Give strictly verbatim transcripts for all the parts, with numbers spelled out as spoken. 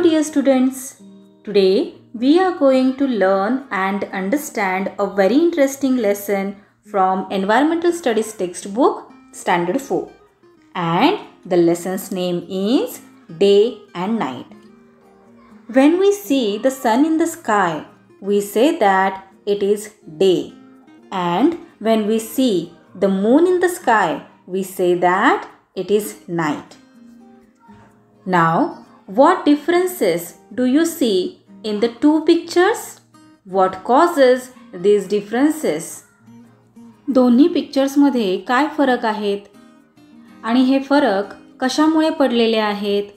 Hello dear students, today we are going to learn and understand a very interesting lesson from Environmental Studies textbook Standard four, and the lesson's name is Day and Night. When we see the sun in the sky, we say that it is day, and when we see the moon in the sky, we say that it is night. Now, what differences do you see in the two pictures? What causes these differences? दोन्ही pictures मध्ये काय फरक आहेत आणि हे फरक कशामुळे पडलेले आहेत?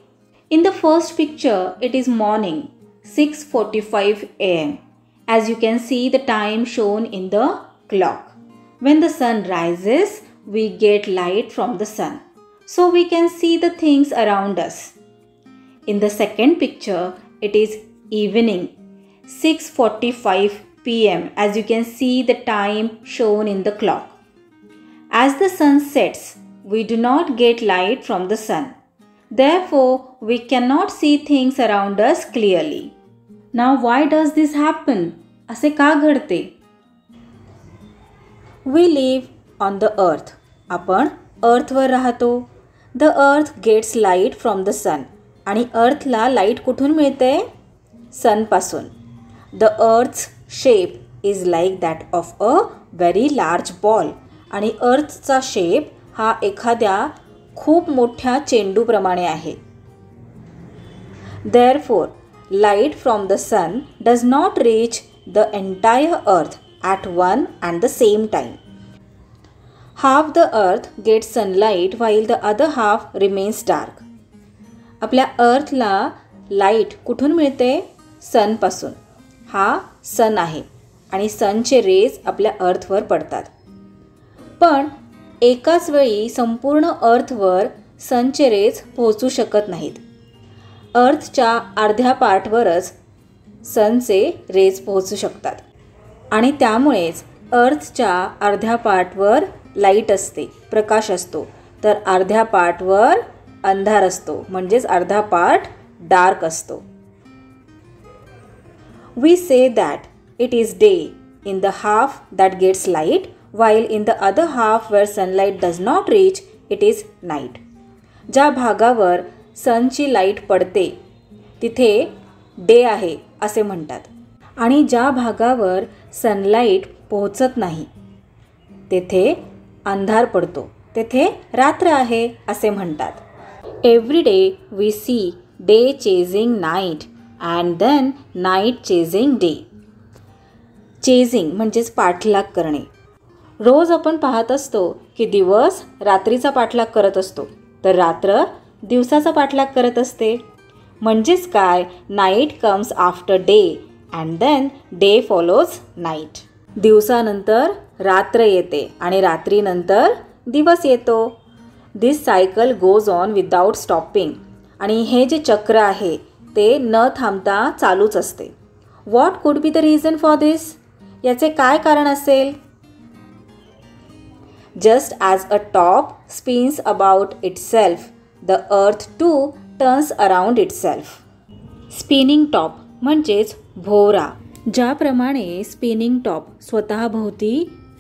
In the first picture, it is morning, six forty-five a m As you can see the time shown in the clock. When the sun rises, we get light from the sun, so we can see the things around us. In the second picture, it is evening, six forty-five p m As you can see the time shown in the clock. As the sun sets, we do not get light from the sun. Therefore, we cannot see things around us clearly. Now, why does this happen? असे का घडते? We live on the earth. आपण अर्थवर राहतो. The earth gets light from the sun. आणि अर्थला light कुठून मिळते? सन पासून. The earth's shape is like that of a very large ball. आणि अर्थचा शेप हा एखाद्या खूप मोठ्या चेंडू प्रमाणे आहे. Therefore, light from the sun does not reach the entire earth at one and the same time. Half the earth gets sunlight while the other half remains dark. आपल्या अर्थला light कुठून मिळते? सन पासून. हा सन आहे आणि सनचे रेज आपल्या अर्थवर पडतात. पण एकाच वेळी संपूर्ण अर्थवर सनचे रेज पोहोचू शकत नाहीत. अर्थच्या अर्ध्या पार्टवरच सनचे रेज पोहोचू शकतात आणि त्यामुळेच अर्थच्या अर्ध्या पार्टवर लाईट असते, प्रकाश असतो, तर अर्ध्या पार्टवर अंधार असतो, म्हणजेच अर्धा पार्ट डार्क असतो. We say that it is day in the half that gets light, while in the other half where sunlight does not reach, it is night. ज्या भागावर सनची लाईट पडते तिथे डे आहे असे म्हणतात, आणि ज्या भागावर सनलाईट पोहोचत नाही तेथे अंधार पडतो, तेथे रात्र आहे असे म्हणतात. Every day we see day chasing night and then night chasing day. Chasing म्हणजेच पाठलाग करणे. रोज आपण पाहत असतो की दिवस रात्रीचा पाठलाग करत असतो, तर रात्र दिवसाचा पाठलाग करत असते. म्हणजेच काय? Night comes after day and then day follows night. दिवसानंतर रात्र येते आणि रात्रीनंतर दिवस येतो. This cycle goes on without stopping. आणि हे जे चक्र आहे ते न थांबता चालूच असते. What could be the reason for this? याचे काय कारण असेल? Just as a top spins about itself, the earth too turns around itself. Spinning top म्हणजेच भोवरा. ज्याप्रमाणे स्पिनिंग टॉप स्वतःभोवती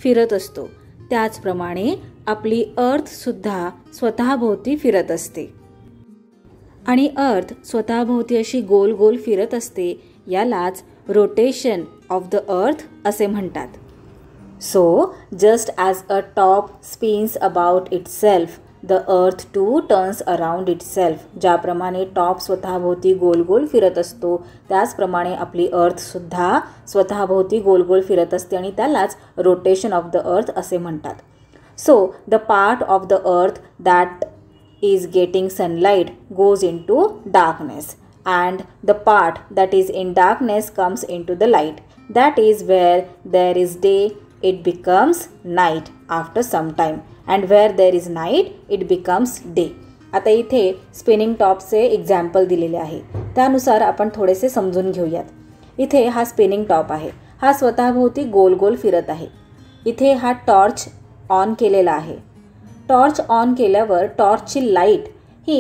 फिरत असतो त्याचप्रमाणे आपली अर्थसुद्धा स्वतःभोवती फिरत असते, आणि अर्थ स्वतःभोवती अशी गोल गोल फिरत असते. यालाच रोटेशन ऑफ द अर्थ असे म्हणतात. So just as a top spins about itself, the earth too turns around itself. ज्याप्रमाणे टॉप स्वतःभोवती गोल गोल फिरत असतो त्याचप्रमाणे आपली अर्थसुद्धा स्वतःभोवती गोल गोल फिरत असते, आणि त्यालाच रोटेशन ऑफ द अर्थ असे म्हणतात. So, the part of the earth that is getting sunlight goes into darkness, and the part that is in darkness comes into the light. That is where there is day, it becomes night after some time, and where there is night, it becomes day. आता इथे spinning टॉपचे example दिलेले आहे, त्यानुसार आपण थोडेसे समजून घेऊयात. इथे हा स्पिनिंग टॉप आहे, हा स्वतःभोवती गोल गोल फिरत आहे. इथे हा टॉर्च ऑन केलेला आहे. टॉर्च ऑन केल्यावर टॉर्चची लाईट ही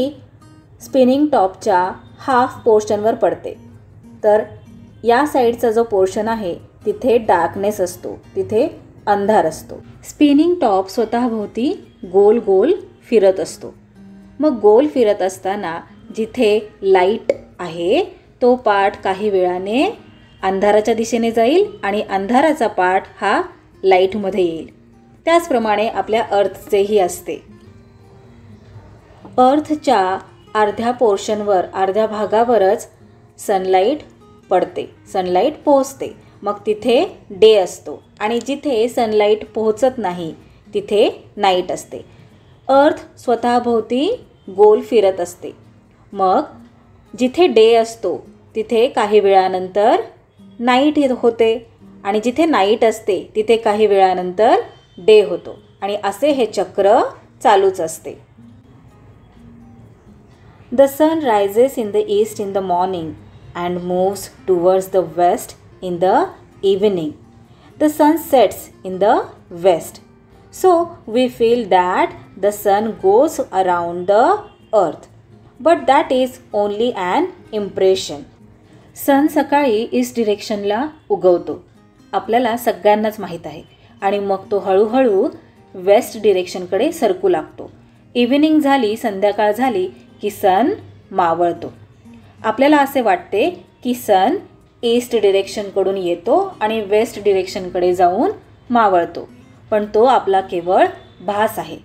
स्पिनिंग टॉपच्या हाफ पोर्शनवर पडते. तर या साईडचा जो पोर्शन आहे तिथे डार्कनेस असतो, तिथे अंधार असतो. स्पिनिंग टॉप स्वतःभोवती गोल गोल फिरत असतो. मग गोल फिरत असताना जिथे लाईट आहे तो पार्ट काही वेळाने अंधाराच्या दिशेने जाईल आणि अंधाराचा पार्ट हा लाईटमध्ये येईल. त्याचप्रमाणे आपल्या अर्थचेही असते. अर्थच्या अर्ध्या पोर्शनवर, अर्ध्या भागावरच सनलाईट पडते, सनलाईट पोहोचते. मग तिथे डे असतो आणि जिथे सनलाईट पोहोचत नाही तिथे नाईट असते. अर्थ स्वतःभोवती गोल फिरत असते. मग जिथे डे असतो तिथे काही वेळानंतर नाईट होते आणि जिथे नाईट असते तिथे काही वेळानंतर डे होतो. आणि असे हे चक्र चालूच असते. The sun rises in the east in the morning and moves towards the west in the evening. The sun sets in the west. So we feel that the sun goes around the earth. But that is only an impression. Sun सकाळी east direction ला उगवतो, आपल्याला सगळ्यांनाच माहित आहे. आणि मग तो हळूहळू west direction कडे सरकू लागतो. Evening झाली, संध्याकाळ झाली की सन मावळतो. आपल्याला असे वाटते की सन ईस्ट डिरेक्शनकडून येतो आणि वेस्ट डिरेक्शनकडे जाऊन मावळतो, पण तो आपला केवळ भास आहे.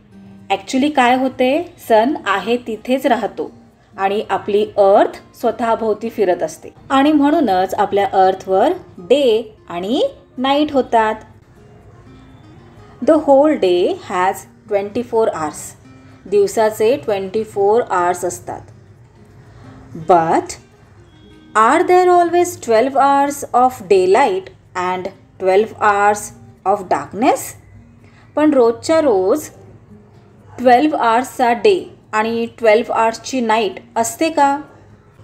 ॲक्च्युली काय होते, सन आहे तिथेच राहतो आणि आपली अर्थ स्वतःभोवती फिरत असते. आणि म्हणूनच आपल्या अर्थवर डे आणि नाईट होतात. The whole day has twenty four hours. दिवसाचे ट्वेंटी फोर आवर्स असतात. But are there always twelve hours of day light and twelve hours of darkness? पण रोजच्या रोज ट्वेल्व आवर्सचा डे आणि ट्वेल्व आवर्सची नाईट असते का?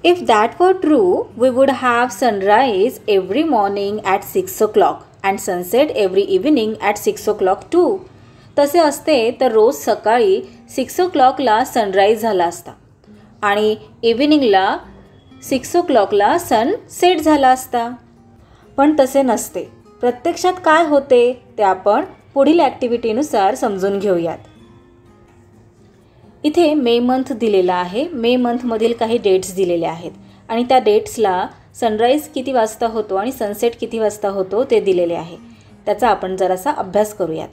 If that were true we would have sunrise every morning at six o'clock and sunset every evening at six o'clock to. तसे असते तर रोज सकाळी सिक्स ओ क्लॉकला सनराईज झाला असता आणि इव्हिनिंगला सिक्स ओ क्लॉकला सनसेट झाला असता. पण तसे नसते. प्रत्यक्षात काय होते ते आपण पुढील ॲक्टिव्हिटीनुसार समजून घेऊयात. इथे मे मंथ दिलेला आहे. मे मंथमधील काही डेट्स दिलेल्या आहेत आणि त्या डेट्सला सनराईज किती वाजता होतो आणि सनसेट किती वाजता होतो ते दिलेले आहे. त्याचा आपण जरासा अभ्यास करूयात.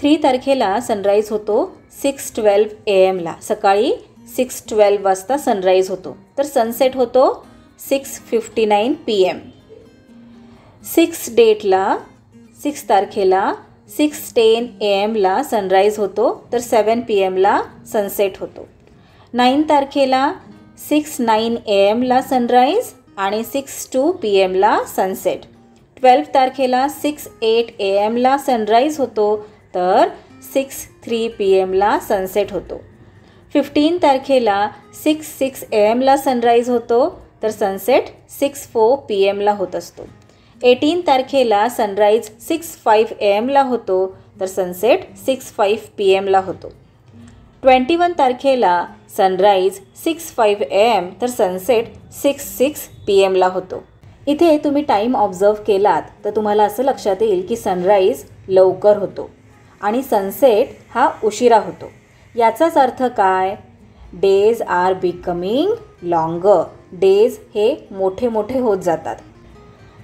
थ्री तारखेला सनराईज होतो सिक्स ट्वेल्व ए एमला. सकाळी सिक्स ट्वेल्व वाजता सनराईज होतो. तर सनसेट होतो six fifty nine P M. Six डेटला सिक्स तारखेला सिक्स टेन ए एमला सनराईज होतो. तर सेवन पी एमला सनसेट होतो. नाईन तारखेला सिक्स नाईन ए एमला सनराईज आणि सिक्स टू पी एमला सनसेट. ट्वेल्व तारखेला सिक्स एट ए एमला सनराईज होतो तर सिक्स थ्री पी एमला सनसेट होतो. फिफ्टीन तारखेला सिक्स सिक्स ए एमला सनराईज होतो तर सनसेट सिक्स फोर पी एमला होत असतो. एटीन तारखेला सनराईज सिक्स फाईव्ह ए एमला होतो तर सनसेट सिक्स फाईव्ह पी एमला होतो. ट्वेंटी वन तारखेला sunrise six five A M तर सनसेट सिक्स सिक्स पी एमला होतो. इथे तुम्ही टाईम ऑब्झर्व केलात तर तुम्हाला असं लक्षात येईल की सनराईज लवकर होतो आणि सनसेट हा उशिरा होतो. याचाच अर्थ काय? Days are becoming longer. Days हे मोठे मोठे होत जातात.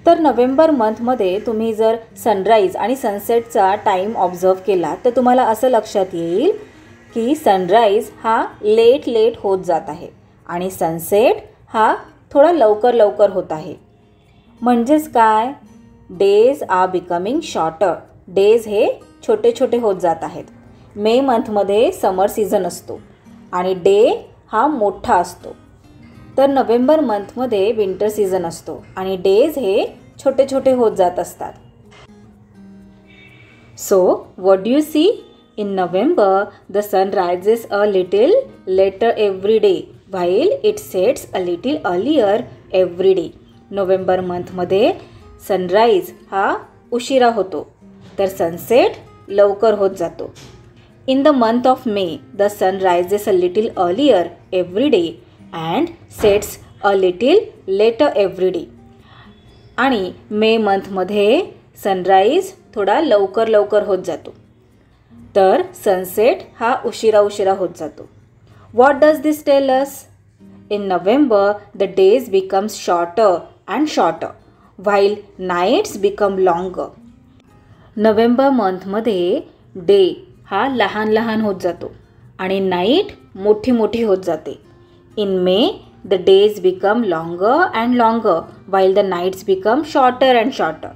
तर नोव्हेंबर मंथमध्ये तुम्ही जर सनराईज आणि सनसेटचा टाईम ऑब्झर्व केला तर तुम्हाला असं लक्षात येईल की सनराईज हा लेट लेट होत जात आहे आणि सनसेट हा थोडा लवकर लवकर होत आहे. म्हणजेच काय? Days are becoming shorter. Days हे छोटे छोटे होत जात आहेत. मे मंथमध्ये समर सीझन असतो आणि डे हा मोठा असतो. तर नोव्हेंबर मंथमध्ये विंटर सीझन असतो आणि डेज हे छोटे छोटे होत जात असतात. So what do you see? In November the sun rises a little later every day while it sets a little earlier every day. November मंथमध्ये सनराईज हा उशिरा होतो तर सनसेट लवकर होत जातो. In the month of May the sun rises a little earlier every day and sets a little later every day. आणि मे मंथमध्ये सनराइज थोडा लवकर लवकर होत जातो, तर सनसेट हा उशिरा उशिरा होत जातो. What does this tell us? In November, the days become shorter and shorter, while nights become longer. November month मध्ये day हा लहान लहान होत जातो आणि night मोठी मोठी होत जाते. In May, the days become longer and longer, while the nights become shorter and shorter.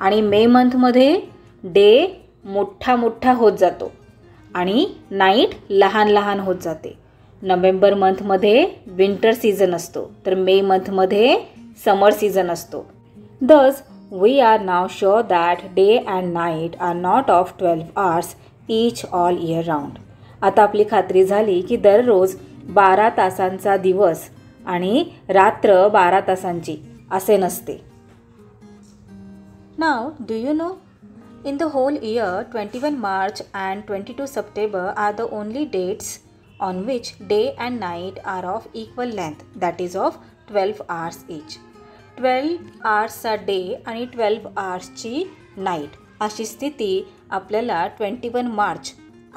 आणि मे मंथ मध्ये day मोठा मोठा होत जातो आणि night लहान लहान होत जाते. नोव्हेंबर मंथ मध्ये विंटर सीजन असतो, तर मे मंथ मध्ये समर सीजन असतो. Thus, we are now sure that day and night are not of twelve hours each all year round. आता आपली खात्री झाली की दररोज बारा तासांचा दिवस आणि रात्र बारा तासांची असे नसते. Now, do you know? In the whole year, twenty-first March and twenty-second September are the only dates on which day and night are of equal length, that is of twelve hours each. twelve hours a day आणि twelve hours ची night. अशी स्थिती आपल्याला twenty-first March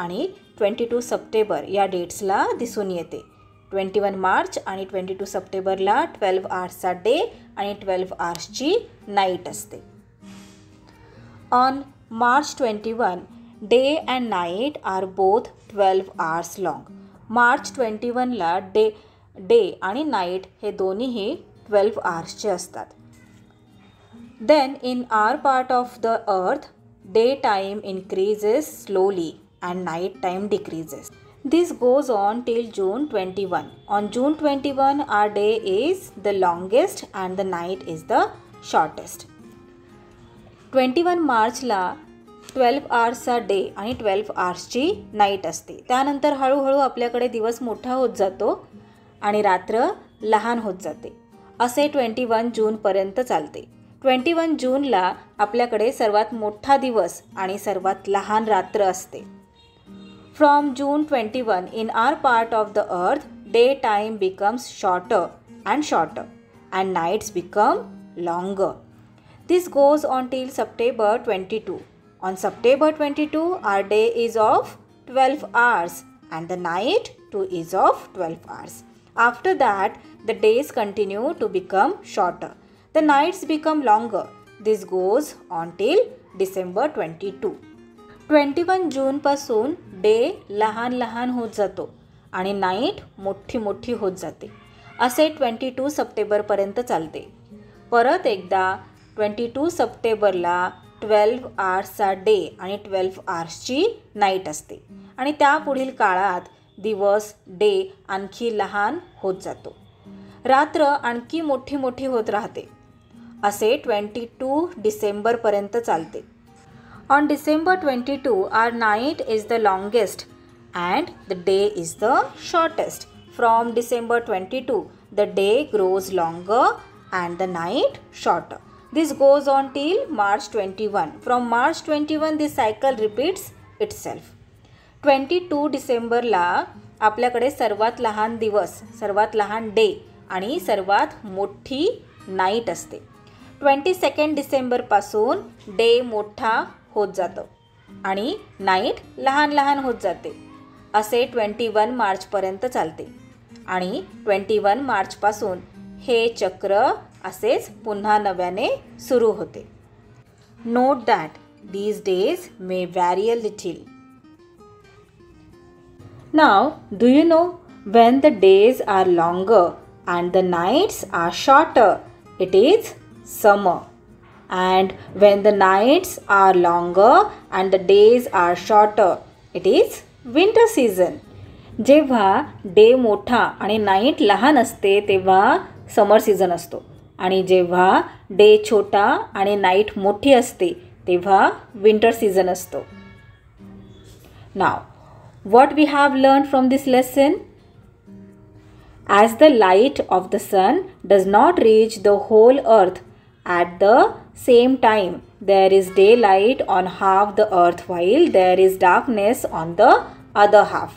आणि twenty-second September या डेट्सला दिसून येते. twenty-first March आणि twenty-second Septemberला twelve hours a day आणि twelve hours ची night असते. On March twenty-first, day and night are both twelve hours long. March twenty-first ला day day आणि night हे दोन्हीही twelve hours चे असतात. Then in our part of the earth, day time increases slowly and night time decreases. This goes on till June twenty-first. On June twenty-first, our day is the longest and the night is the shortest. twenty-first मार्चला twelve hours a day आणि twelve hours ची night असते. त्यानंतर हळूहळू आपल्याकडे दिवस मोठा होत जातो आणि रात्र लहान होत जाते. असे एकवीस जून पर्यंत चालते. एकवीस जूनला आपल्याकडे सर्वात मोठा दिवस आणि सर्वात लहान रात्र असते. From June twenty-first, in our part of the earth, day time becomes shorter and shorter and nights become longer. This goes on till September twenty-second. On September twenty-second, our day is of twelve hours and the night too is of twelve hours. After that, the days continue to become shorter. The nights become longer. This goes on till December twenty-second. एकवीस जून पासून day लहान लहान होत जातो आणि night मोठी मोठी होत जाते. असे बावीस सप्टेंबर पर्यंत चालते. परत एकदा बावीस सप्टेंबरला twelve hours a day आणि twelve hours ची night असते आणि त्या पुढील काळात दिवस day आणखी लहान होत जातो, रात्र आणखी मोठी मोठी होत राहते. असे बावीस डिसेंबर पर्यंत चालते. On December twenty-second, our night is the longest and the day is the shortest. From December twenty-second, the day grows longer and the night shorter. This goes on till March twenty-first. From March twenty-first, this cycle repeats itself. बावीस डिसेंबरला आपल्याकडे सर्वात लहान दिवस, सर्वात लहान day आणि सर्वात मोठी नाईट असते. बावीस डिसेंबर पासून डे मोठा होत जातो आणि नाईट लहान लहान होत जाते. असे एकवीस मार्च पर्यंत चालते आणि एकवीस मार्च पासून हे चक्र असेच पुन्हा नव्याने सुरू होते. Note that these days may vary a little. Now, do you know when the days are longer and the nights are shorter? It is summer. And when the nights are longer and the days are shorter, it is winter season. जेव्हा day मोठा आणि night लहान असते तेव्हा समर season असतो आणि जेव्हा day छोटा आणि नाईट मोठी असते तेव्हा विंटर सीजन असतो. Now what we have learn from this lesson? As the light of the sun does not reach the whole earth at the same time, there is day light on half the earth while there is darkness on the other half.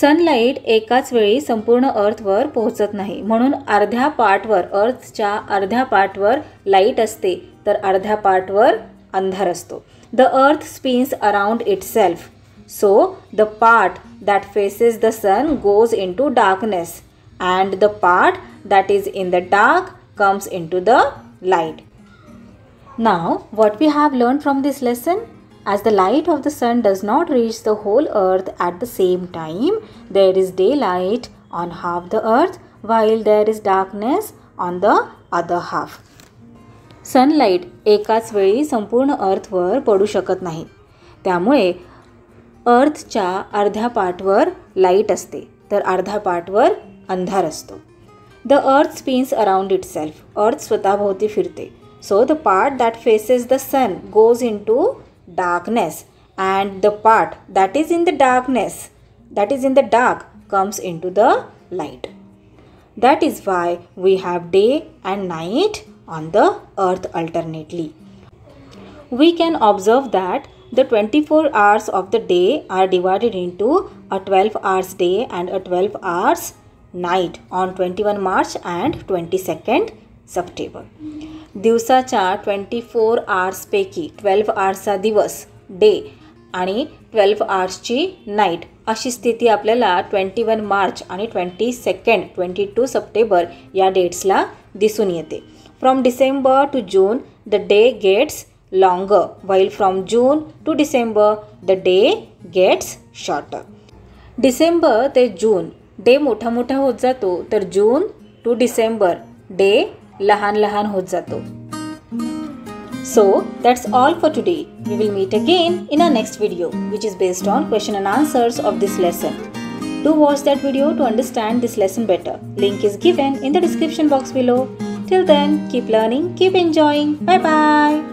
Sunlight एकाच वेळी संपूर्ण अर्थवर पोहोचत नाही, म्हणून अर्ध्या पार्टवर, अर्थच्या अर्ध्या पार्टवर light असते तर अर्ध्या पार्टवर अंधार असतो. The earth spins around itself, so the part that faces the sun goes into darkness and the part that is in the dark comes into the light. Now what we have learn from this lesson. As the light of the sun does not reach the whole earth at the same time, there is daylight on half the earth, while there is darkness on the other half. Sunlight एकाच वेळी संपूर्ण अर्थवर पडू शकत नाही, त्यामुळे अर्थच्या अर्ध्या पार्टवर light असते तर अर्ध्या पार्टवर अंधार असतो. The earth spins around itself. अर्थ स्वतःभोवती फिरते. So the part that faces the sun goes into darkness and the part that is in the darkness that is in the dark comes into the light. That is why we have day and night on the earth alternately. We can observe that the twenty-four hours of the day are divided into a twelve hours day and a twelve hours night on twenty-first March and twenty-second September. दिवसाच्या twenty four आर्सपैकी twelve आर्सचा दिवस day आणि twelve आर्सची night अशी स्थिती आपल्याला twenty one March आणि twenty second twenty two September या डेट्सला दिसून येते. From December to June the day gets longer, while from June to December the day gets shorter. December ते जून डे मोठा मोठा होत जातो तर जून टू डिसेंबर डे लहान लहान होत जातो. So that's all for today. We will meet again in a next video which is based on question and answers of this lesson. Do watch that video to understand this lesson better. Link is given in the description box below. Till then, keep learning, keep enjoying. Bye bye.